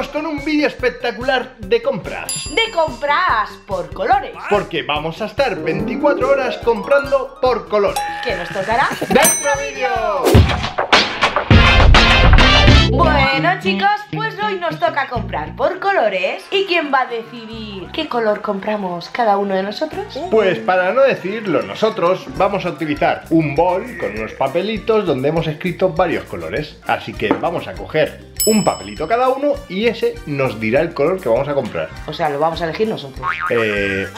vamos con un vídeo espectacular de compras. De compras por colores. Porque vamos a estar 24 horas comprando por colores. Que nos tocará dentro vídeo. Bueno, chicos, pues hoy nos toca comprar por colores. ¿Y quién va a decidir qué color compramos cada uno de nosotros? Pues para no decidirlo nosotros, vamos a utilizar un bol con unos papelitos donde hemos escrito varios colores. Así que vamos a coger un papelito cada uno y ese nos dirá el color que vamos a comprar. O sea, lo vamos a elegir nosotros.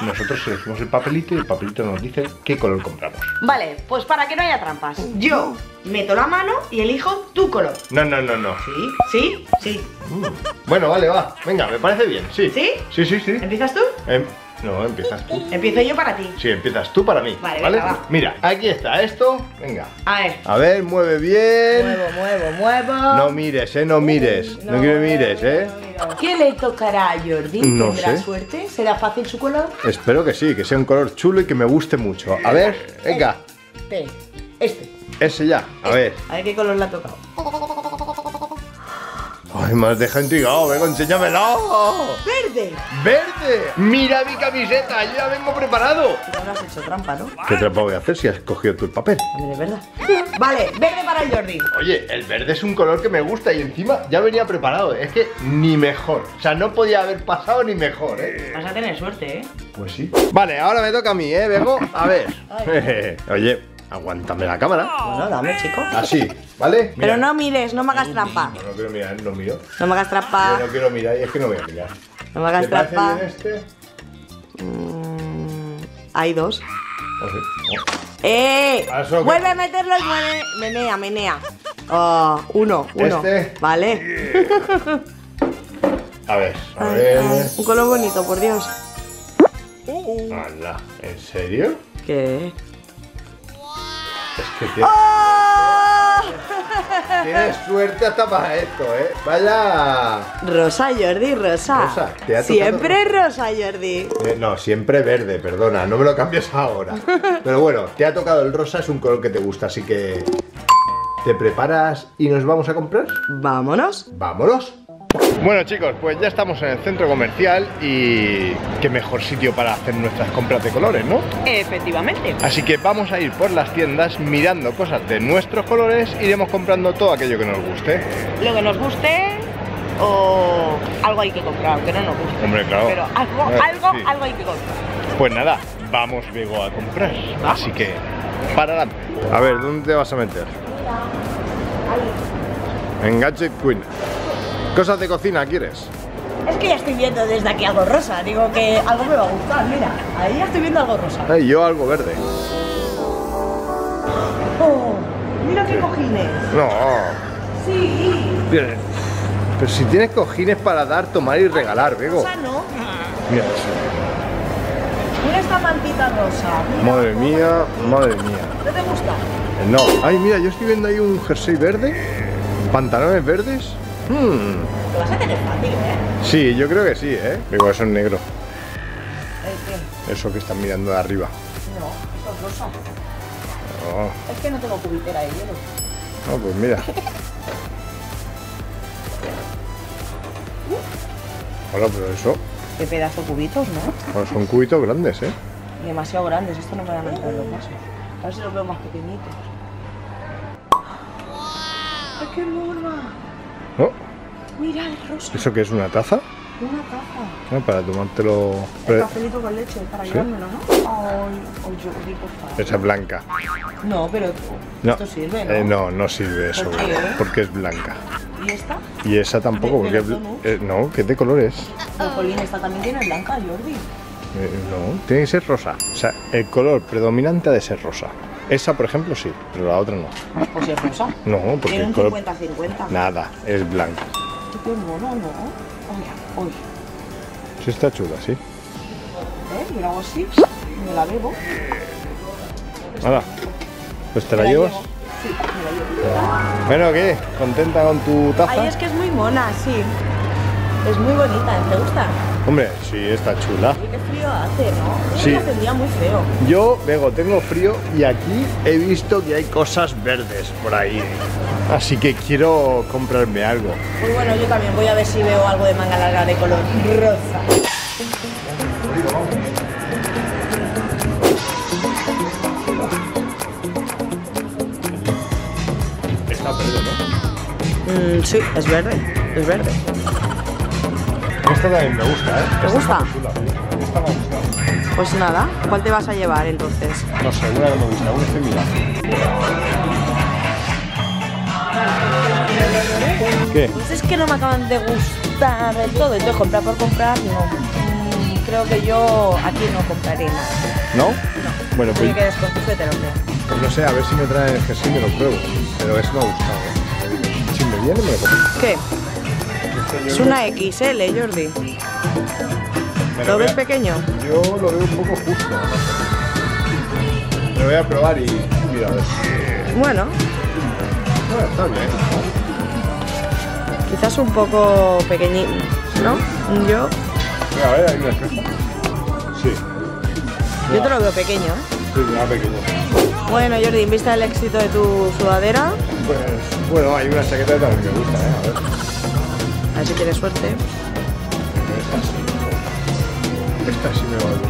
Nosotros elegimos el papelito y el papelito nos dice qué color compramos. Vale, pues para que no haya trampas, yo meto la mano y elijo tu color. No. ¿Sí? Sí. Bueno, vale, va. Venga, me parece bien, sí. ¿Sí? ¿Empiezas tú? No, empiezas tú. ¿Empiezo yo para ti? Sí, empiezas tú para mí. Vale. Venga, va. Mira, aquí está esto. Venga. A ver, mueve bien. Muevo. No mires, no mires. No que mires, no. ¿Qué le tocará a Jordi? No ¿Tendrá sé. Suerte? ¿Será fácil su color? Espero que sí, que sea un color chulo y que me guste mucho. A ver, venga. Ese ya, a ver. A ver qué color le ha tocado. Ay, me has dejado intrigado, venga, enséñamelo. ¡Verde! ¡Verde! ¡Mira mi camiseta! ¡Yo ya vengo preparado! Tú no has hecho trampa, ¿no? ¿Qué trampa voy a hacer si has cogido tú el papel? Hombre, es verdad. Vale, verde para Jordi. Oye, el verde es un color que me gusta y encima ya venía preparado. Es que ni mejor. O sea, no podía haber pasado ni mejor, ¿eh? Vas a tener suerte, ¿eh? Pues sí. Vale, ahora me toca a mí, ¿eh? Vengo, a ver. Oye... Aguántame la cámara. Bueno, dame, chico. Así, ¿vale? Mira. Pero no mires, no me hagas trampa. No, no quiero mirar, no miro. No me hagas trampa. Yo no quiero mirar y es que no voy a mirar. No me hagas trampa. Hay dos. Vuelve a meterlo y menea. Uno. Vale. A ver. Un color bonito, por Dios. Ala, ¿en serio? ¿Qué? Es que tienes suerte hasta para esto, ¿eh? Vaya... Rosa, Jordi, rosa. Siempre rosa, Jordi. No, siempre verde, perdona. No me lo cambies ahora. Pero bueno, te ha tocado el rosa, es un color que te gusta, así que... ¿Te preparas y nos vamos a comprar? Vámonos. Vámonos. Bueno, chicos, pues ya estamos en el centro comercial y qué mejor sitio para hacer nuestras compras de colores, ¿no? Efectivamente. Así que vamos a ir por las tiendas mirando cosas de nuestros colores, iremos comprando todo aquello que nos guste. Lo que nos guste o algo hay que comprar, aunque no nos guste. Hombre, claro. Pero algo hay que comprar. Pues nada, vamos luego a comprar. ¿Ah? Así que, para adelante. A ver, ¿dónde te vas a meter? En Gadget Queen. Cosas de cocina, ¿quieres? Es que ya estoy viendo desde aquí algo rosa. Digo que algo me va a gustar, mira. Ahí ya estoy viendo algo rosa. Y yo algo verde. Oh, mira qué cojines. No. Sí. Pero si tienes cojines para dar, tomar y regalar, Bego. Rosa no. Mira eso. Mira esta mantita rosa. Mira, madre mía. ¿No te gusta? No. Ay, mira, yo estoy viendo ahí un jersey verde. Pantalones verdes. Lo vas a tener fácil, ¿eh? Sí, yo creo que sí, ¿eh? Digo, eso es negro. ¿Qué? Eso que están mirando de arriba. No, eso es rosa. No. Es que no tengo cubitera de hielo. No, pues mira. Hola, pero eso... Qué pedazo cubitos, ¿no? Bueno, son cubitos grandes, ¿eh? Demasiado grandes, esto no me van a entrar los vasos. A ver si los veo más pequeñitos. ¡Ay, qué hermosa! ¿No? Mira el rosa. ¿Eso qué es? ¿Una taza? Una taza. Para tomártelo... El cafelito con leche, para llevármelo, ¿no? Ay, Jordi, por favor. Esa es blanca. No, pero esto sirve, ¿no? No sirve eso, porque es blanca. ¿Y esta? Y esa tampoco, porque... no, ¿qué de color es? Jolín, esta también tiene blanca, Jordi. No, tiene que ser rosa. O sea, el color predominante ha de ser rosa. Esa, por ejemplo, sí, pero la otra no. ¿Pues si es rosa? No, porque el color... 50-50. Nada, es blanco. Qué mono, ¿no? Oye. Sí está chula, sí. Yo la hago así, me la bebo. Nada. Pues te la llevas. Sí, me la llevo. Bueno, ¿qué? ¿Contenta con tu taza? Ay, es que es muy mona, sí. Es muy bonita, ¿te gusta? Hombre, sí, está chula. Qué frío hace, ¿no? Sí. Hace un día muy feo. Yo, Bego, tengo frío y aquí he visto que hay cosas verdes por ahí. Así que quiero comprarme algo. Pues bueno, yo también voy a ver si veo algo de manga larga de color rosa. Está verde, ¿no? Sí, es verde, es verde. Esta también me gusta, ¿eh? ¿Te gusta? Esta me gusta. Pues nada, ¿cuál te vas a llevar entonces? No sé, una que me gusta, una estoy mirando. ¿Qué? Pues es que no me acaban de gustar del todo, entonces comprar por comprar, no. Creo que yo aquí no compraré nada. ¿No? No. Bueno, pues... que desconfíjate, lo creo. Pues no sé, a ver si me traen el jersey y me lo pruebo. Pero eso me ha gustado, ¿eh? Si me viene, me lo compro. ¿Qué? Es una XL, Jordi. ¿Lo ves pequeño? Yo lo veo un poco justo. Me lo voy a probar y mira, a ver si... Bueno. Bueno, está bien. Quizás un poco pequeñito, ¿no? Yo... Mira, a ver, hay una espejo. Sí. Mira. Yo te lo veo pequeño, ¿eh? Sí, mira, pequeño. Bueno, Jordi, en vista del éxito de tu sudadera... Pues, bueno, hay una chaqueta que también me gusta, ¿eh? A ver. A ver si tienes suerte. Esta sí me va a ver.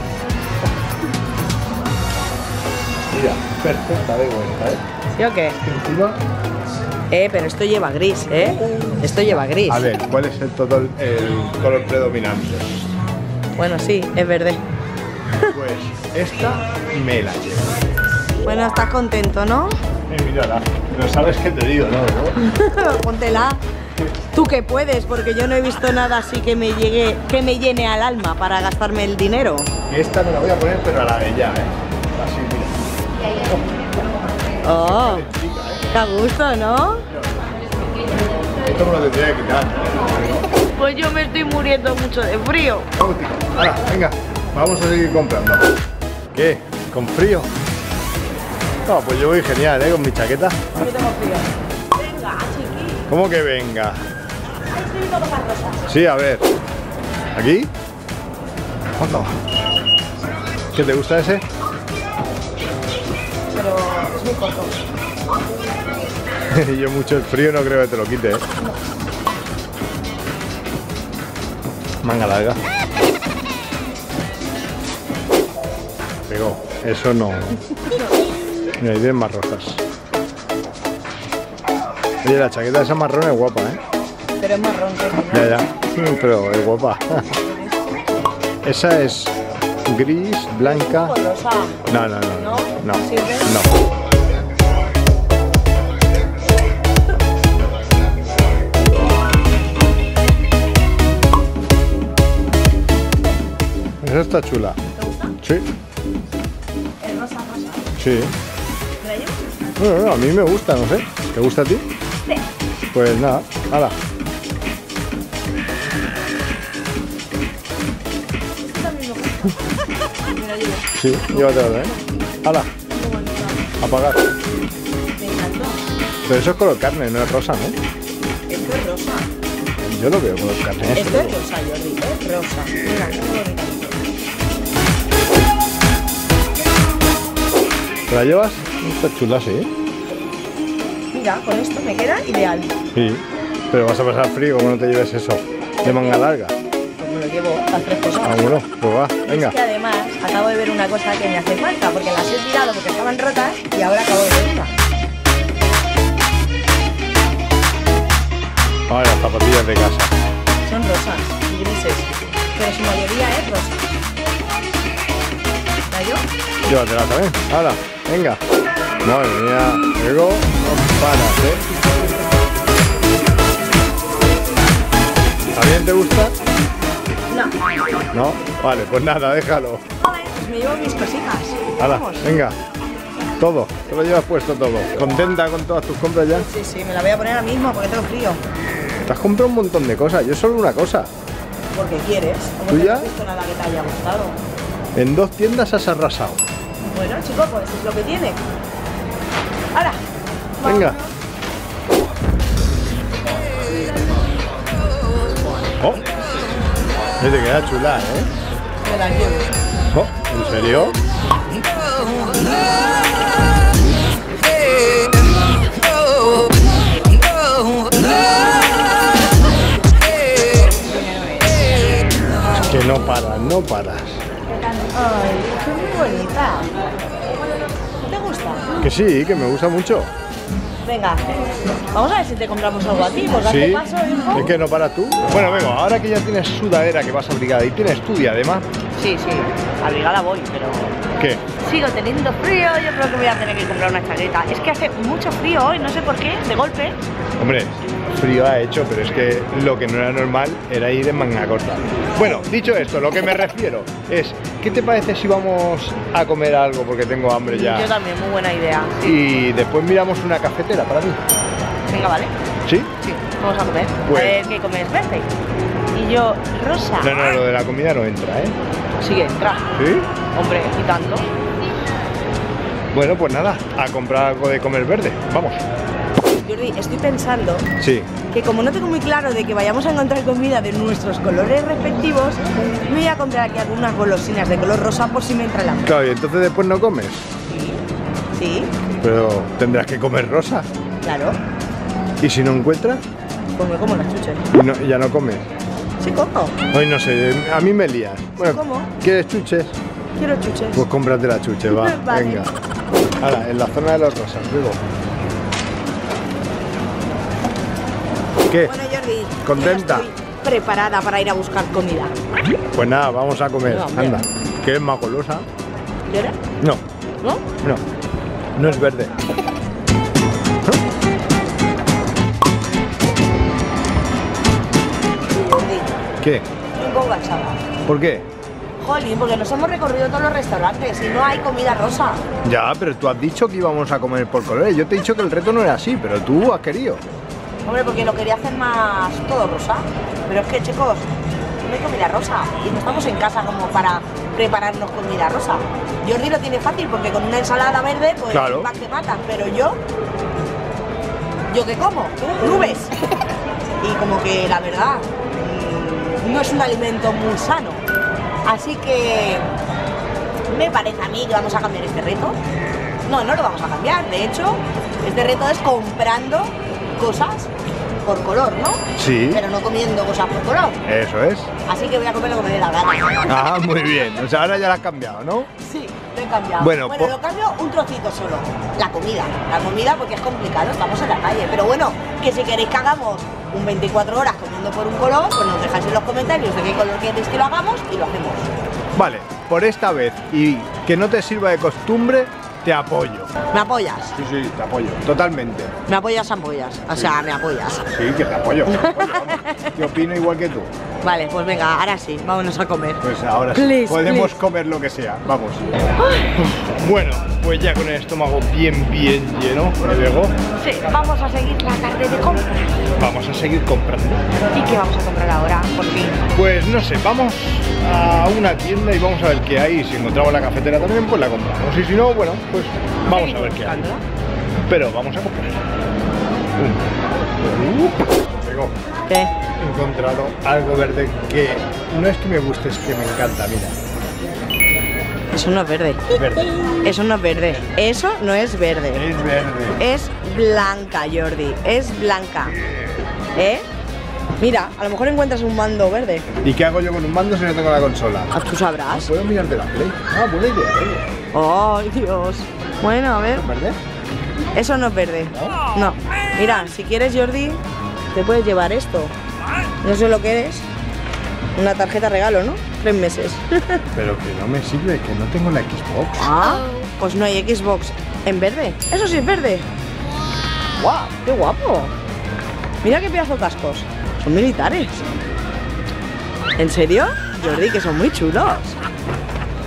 Mira, perfecta de vuelta, ¿eh? ¿Sí o qué? Encima... pero esto lleva gris, ¿eh? Esto lleva gris. A ver, ¿cuál es el color predominante? Bueno, sí, es verde. Pues esta me la llevo. Bueno, estás contento, ¿no? Mírala, pero sabes qué te digo, ¿no? Póntela. Tú que puedes, porque yo no he visto nada así que me llene al alma para gastarme el dinero. Esta me la voy a poner, pero a la de ya, ¿eh? Así, mira. Oh, está a gusto, ¿no? Esto me lo tendría que quitar. Pues yo me estoy muriendo mucho de frío. Ahora, venga, vamos a seguir comprando. ¿Qué? ¿Con frío? No, pues yo voy genial, ¿eh? Con mi chaqueta. Yo tengo frío. Venga, chiqui. ¿Cómo que venga? He escrito cosas rosas. Sí, a ver. ¿Aquí? ¿Cuándo? ¿Qué te gusta ese? Pero es muy corto. Yo mucho el frío no creo que te lo quite, ¿eh? No. Manga larga. Pegó. Eso no. Mira, ahí tienen más rosas. Oye, la chaqueta esa marrón es guapa, ¿eh? Pero es marrón, ¿no? Ya, ya. Pero es guapa. Esa es gris, blanca. No, no, no. No. No. No. Esa está chula. ¿Te gusta? Sí. ¿Es rosa, rosa? Sí. Bueno, no, a mí me gusta, no sé. ¿Te gusta a ti? Sí. Pues nada, hala. Sí, llévatelo, ¿eh? Hala. Apagar. Me encantó. Pero eso es color carne, no es rosa, ¿no? Esto es rosa. Yo lo veo color carne. Esto es rosa, Jordi, es rosa. Mira, qué bonito. ¿Te la llevas? Está chula, sí. Mira, con esto me queda ideal. Sí, pero vas a pasar frío como no te lleves eso de manga larga. Pues me lo llevo las tres cosas. Ah, bueno, pues va, venga. Es que además acabo de ver una cosa que me hace falta, porque las he tirado porque estaban rotas y ahora acabo de ver una. Ah, las zapatillas de casa. Son rosas y grises, pero su mayoría es rosa. ¿La yo? Llévatela también, ahora. Venga, madre mía, luego no paras, ¿eh? ¿A bien te gusta? No. ¿No? Vale, pues nada, déjalo. Vale, pues me llevo mis cositas. Hala, venga, todo, te lo llevas puesto todo. ¿Contenta con todas tus compras ya? Sí, sí, me la voy a poner ahora mismo porque tengo frío. Te has comprado un montón de cosas, yo solo una cosa. Porque quieres, como no has visto nada que te haya gustado. En dos tiendas has arrasado. Bueno, chicos, pues es lo que tiene. ¡Hala! ¡Venga! ¡Oh! Se te queda chula, ¿eh? Me la llevo. Oh, ¿en serio? Es que no paras, no paras. Ay, es muy bonita. ¿Te gusta? Que sí, que me gusta mucho. Venga, vamos a ver si te compramos algo a ti, pues date paso, hijo. Es que no para tú. Bueno, venga, ahora que ya tienes sudadera, que vas abrigada, y tienes tu diadema. Sí, sí, abrigada voy, pero... ¿Qué? Sigo teniendo frío, yo creo que voy a tener que comprar una chaqueta. Es que hace mucho frío hoy, no sé por qué, de golpe. Hombre, frío ha hecho, pero es que lo que no era normal era ir en manga corta. Bueno, dicho esto, lo que me refiero es, ¿qué te parece si vamos a comer algo? Porque tengo hambre ya. Yo también, muy buena idea. Sí. Y después miramos una cafetera para mí. Venga, ¿vale? ¿Sí? Sí, vamos a comer. Pues... A ver, ¿qué comes? Verde. Y yo, rosa. No, no, lo de la comida no entra, ¿eh? Sí, entra. ¿Sí? Hombre, y tanto. Bueno, pues nada, a comprar algo de comer verde. Vamos. Jordi, estoy pensando que como no tengo muy claro de que vayamos a encontrar comida de nuestros colores respectivos, me voy a comprar aquí algunas golosinas de color rosa por si me entra el hambre. Claro, y entonces después no comes. Sí. Sí. Pero tendrás que comer rosa. Claro. ¿Y si no encuentras? Pues me como las chuches. ¿Y no, ya no comes? Sí, como. Hoy no sé, a mí me lías. Bueno, ¿cómo? ¿Quieres chuches? Quiero chuches. Pues cómprate las chuches, va. Vale. Venga. Ahora, en la zona de los rosas, luego. ¿Qué? Bueno, Jordi, ¿contenta? Yo estoy preparada para ir a buscar comida. Pues nada, vamos a comer. No, anda, que es más golosa. ¿Llora? No. ¿No? No. No es verde. Jordi. ¿Qué? Un poco cansada. ¿Por qué? Jolín, porque nos hemos recorrido todos los restaurantes y no hay comida rosa. Ya, pero tú has dicho que íbamos a comer por colores. Yo te he dicho que el reto no era así, pero tú has querido. Hombre, porque lo quería hacer más todo rosa. Pero es que, chicos, no hay comida rosa. Y no estamos en casa como para prepararnos comida rosa. Jordi lo tiene fácil porque con una ensalada verde, pues claro, más que matas. Pero yo... ¿Yo qué como? Nubes. Y como que, la verdad, no es un alimento muy sano. Así que... me parece a mí que vamos a cambiar este reto. No, no lo vamos a cambiar. De hecho, este reto es comprando... cosas por color, ¿no? Sí. Pero no comiendo cosas por color. Eso es. Así que voy a comer lo que me dé la gana. Ah, muy bien. O sea, ahora ya la has cambiado, ¿no? Sí, lo he cambiado. Bueno, lo cambio un trocito solo. La comida porque es complicado, estamos en la calle. Pero bueno, que si queréis que hagamos un 24 horas comiendo por un color, pues nos dejáis en los comentarios de qué color queréis que lo hagamos y lo hacemos. Vale, por esta vez y que no te sirva de costumbre, te apoyo. ¿Me apoyas? Sí, sí, te apoyo, totalmente. ¿Me apoyas, apoyas? O sea, me apoyas. Sí, que te apoyo. Yo opino igual que tú. Vale, pues venga, ahora sí, vámonos a comer. Pues ahora sí, podemos comer lo que sea, vamos. Bueno, pues ya con el estómago bien lleno, ¿me veo? Sí, vamos a seguir la tarde de compras. Vamos a seguir comprando. ¿Y qué vamos a comprar ahora, por fin? Pues no sé, vamos a una tienda y vamos a ver qué hay. Si encontramos la cafetera también, pues la compramos. Y si no, bueno, pues vamos a ver qué hay. Pero vamos a comprar. ¿Qué? He encontrado algo verde que no es que me guste, es que me encanta, mira. Eso no es verde. Eso no es verde. Eso no es verde. Es verde. Es blanca, Jordi. Es blanca. ¿Eh? Mira, a lo mejor encuentras un mando verde. ¿Y qué hago yo con un mando si no tengo la consola? Tú sabrás. ¿Puedo mirarte la Play? Ah, buena idea. ¡Ay, Dios! Bueno, a ver. ¿Eso no es verde? Eso no es verde. ¿No? No. Mira, si quieres, Jordi, te puedes llevar esto. No sé lo que es. Una tarjeta regalo, ¿no? 3 meses. Pero que no me sirve, que no tengo la Xbox. Ah, pues no hay Xbox en verde. Eso sí es verde. ¡Guau! ¡Wow! ¡Qué guapo! Mira qué pedazo de cascos. Son militares. ¿En serio? Jordi, que son muy chulos.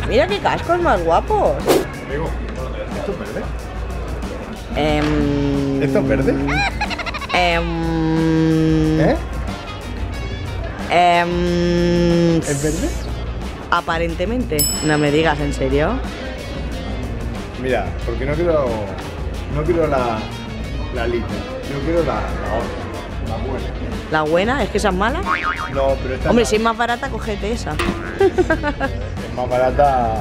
Mira qué cascos más guapos. ¿Esto es verde? ¿Esto es verde? ¿Eh? ¿Es verde? Aparentemente. No me digas, ¿en serio? Mira, porque no quiero la lita. Yo quiero la otra. ¿La buena? ¿Es que esa es mala? No, pero esta... Hombre, si es más barata, cógete esa. Es más barata...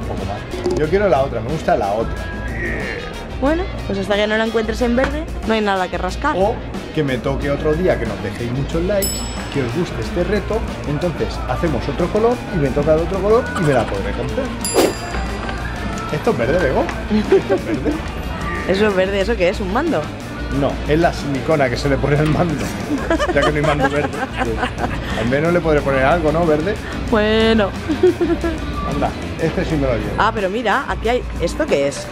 Un poco más. Yo quiero la otra, me gusta la otra. Bueno, pues hasta que no la encuentres en verde, no hay nada que rascar. O que me toque otro día, que nos dejéis muchos likes, que os guste este reto, entonces hacemos otro color y me toca de otro color y me la podré comprar. ¿Esto es verde, Bego? ¿Esto es verde? ¿Eso es verde? ¿Eso qué es? ¿Un mando? No, es la silicona que se le pone al mando, ya que no hay mando verde. Pues, al menos le podré poner algo, ¿no? ¿Verde? Bueno. Anda, este sí me lo llevo. Ah, pero mira, aquí hay... ¿Esto qué es?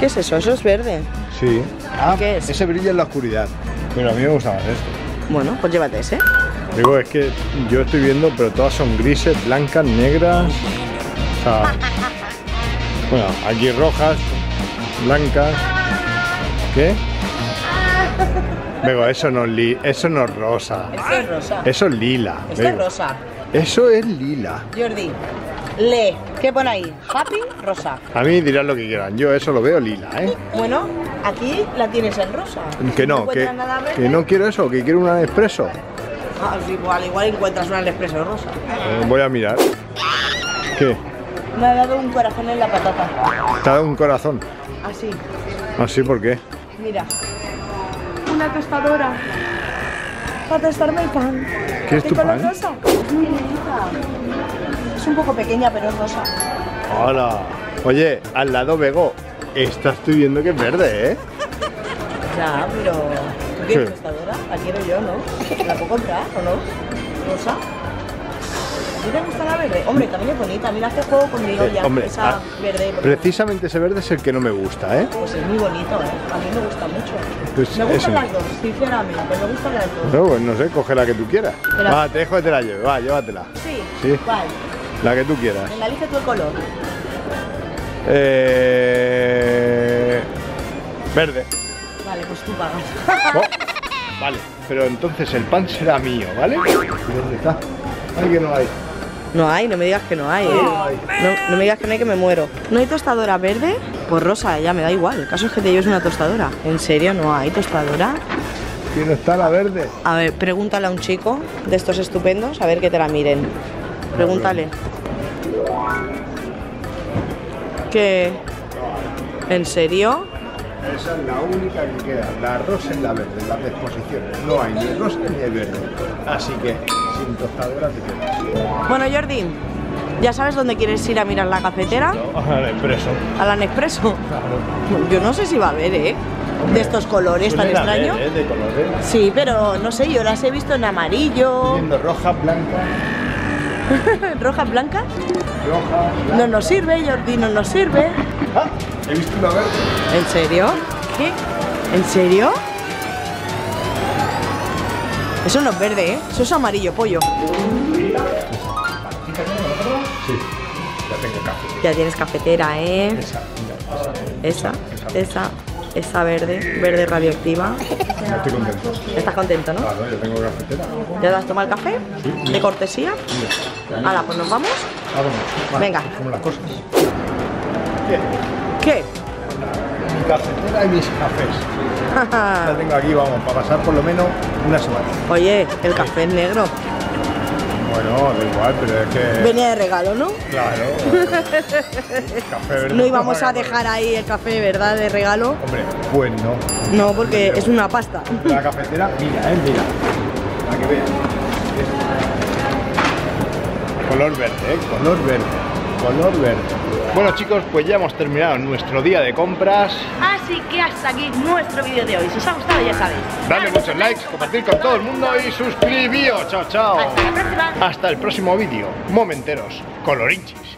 ¿Qué es eso? ¿Eso es verde? Sí. Ah, ¿qué es? Ese brilla en la oscuridad. Pero a mí me gusta más esto. Bueno, pues llévate ese. Digo, es que yo estoy viendo, pero todas son grises, blancas, negras... O sea... Bueno, aquí rojas, blancas... ¿Qué? Venga, eso no es rosa. Eso es rosa. Eso es lila. Eso es rosa. Eso es lila. Jordi, lee. ¿Qué pone ahí? Happy, rosa. A mí dirán lo que quieran. Yo eso lo veo lila, ¿eh? Bueno, aquí la tienes en rosa. Que no, que no quiero eso, que quiero una Nespresso. Ah, sí, pues al igual encuentras una Nespresso rosa. Voy a mirar. ¿Qué? Me ha dado un corazón en la patata. ¿Te ha dado un corazón? Así. ¿Así por qué? Mira. Una tostadora para tostarme el pan. ¿Qué es tu pan? Rosa. Es un poco pequeña, pero es rosa. Hola. Oye, al lado, Bego, esta estoy viendo que es verde, ¿eh? Ya, pero... ¿Tú quieres tostadora? La quiero yo, ¿no? ¿La puedo comprar o no? ¿Rosa? ¿A ti te gusta la verde? Hombre, también es bonita. Mira este juego conmigo ya. Hombre, esa verde. Precisamente ese verde es el que no me gusta, ¿eh? Pues es muy bonito, ¿eh? A mí me gusta mucho. Pues me gustan las dos, sinceramente, pues me gustan las dos. No, pues no sé, coge la que tú quieras. Pero... Va, te dejo que te la lleve, va, llévatela. Sí, sí. Vale. La que tú quieras. Venga, elige tu color. Verde. Vale, pues tú pagas. Oh, vale, pero entonces el pan será mío, ¿vale? ¿Y dónde está? Ay, que no hay. No hay, no me digas que no hay, ¿eh? No, no me digas que no hay, que me muero. ¿No hay tostadora verde? Pues rosa, ya me da igual. El caso es que te lleves una tostadora. ¿En serio no hay tostadora? ¿Y no está la verde? A ver, pregúntale a un chico de estos estupendos, a ver que te la miren. Pregúntale. ¿Qué? ¿En serio? Esa es la única que queda, la rosa y la verde, en las exposiciones. No hay ni rosa ni hay verde. Así que, sin tostadora te quedas. Bueno, Jordi, ¿ya sabes dónde quieres ir a mirar la cafetera? No, a la Nespresso. ¿A la Nespresso? Claro. Yo no sé si va a haber, ¿eh? Hombre, de estos colores tan extraños. De colores. Sí, pero no sé, yo las he visto en amarillo. Estoy viendo roja, blanca. ¿Rojas, blancas? Roja, blanca. No nos sirve, Jordi, no nos sirve. Ah, he visto una verde. ¿En serio? ¿Qué? ¿En serio? Eso no es verde, ¿eh? Eso es amarillo, pollo. Sí, ya tengo cafetera. Ya tienes cafetera, ¿eh? Esa verde, verde radioactiva. No estoy contento. ¿Estás contento, no? Claro, yo tengo cafetera. ¿Ya te has tomado el café? Sí. ¿De cortesía? Sí. Hala, pues nos vamos. Vale, venga. Como las cosas. ¿Qué? Mi cafetera y mis cafés. La tengo aquí, vamos, para pasar por lo menos una semana. Oye, el café es negro. Bueno, da igual, pero es que... Venía de regalo, ¿no? Claro. Café verde. No íbamos a dejar ahí el café, ¿verdad? De regalo. Hombre, pues no. No, porque es una pasta. La cafetera, mira, mira. Para que vean. Color verde, color verde. Color verde. Bueno, chicos, pues ya hemos terminado nuestro día de compras. Así que hasta aquí nuestro vídeo de hoy. Si os ha gustado, ya sabéis, dadle muchos likes, compartir con todo el mundo y suscribíos. Chao, chao. Hasta la próxima. Hasta el próximo vídeo. Momenteros colorinchis.